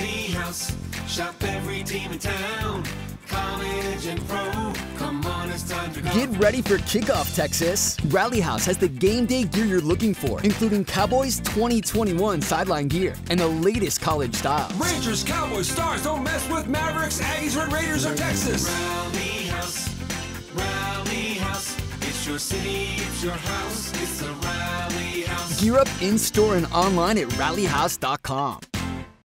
Rally House. Shop every team in town. College and pro. Come on, it's time to go. Get ready for kickoff, Texas. Rally House has the game day gear you're looking for, including Cowboys 2021 sideline gear and the latest college styles. Rangers, Cowboys, Stars, don't mess with Mavericks, Aggies, Red Raiders, or Texas. Rally House. Rally House. It's your city, it's your house, it's a Rally House. Gear up in-store and online at rallyhouse.com.